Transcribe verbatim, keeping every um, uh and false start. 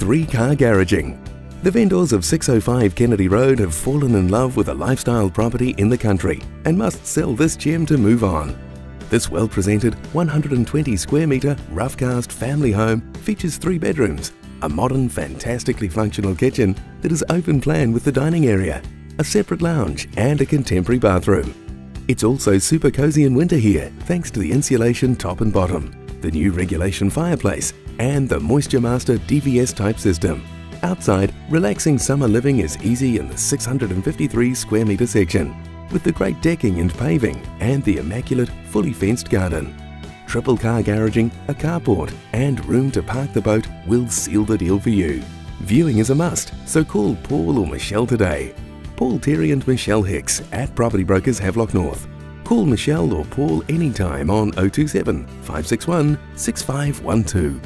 three-car garaging. The vendors of six oh five Kennedy Road have fallen in love with a lifestyle property in the country and must sell this gem to move on. This well-presented one hundred twenty square metre rough-cast family home features three bedrooms, a modern, fantastically functional kitchen that is open plan with the dining area, a separate lounge and a contemporary bathroom. It's also super cozy in winter here thanks to the insulation top and bottom, the new regulation fireplace and the Moisture Master D V S type system. Outside, relaxing summer living is easy in the six hundred fifty-three square metre section with the great decking and paving and the immaculate, fully fenced garden. Triple car garaging, a carport and room to park the boat will seal the deal for you. Viewing is a must, so call Paul or Michelle today. Paul Terry and Michelle Hicks at Property Brokers Havelock North. Call Michelle or Paul anytime on oh two seven, five six one, six five one two.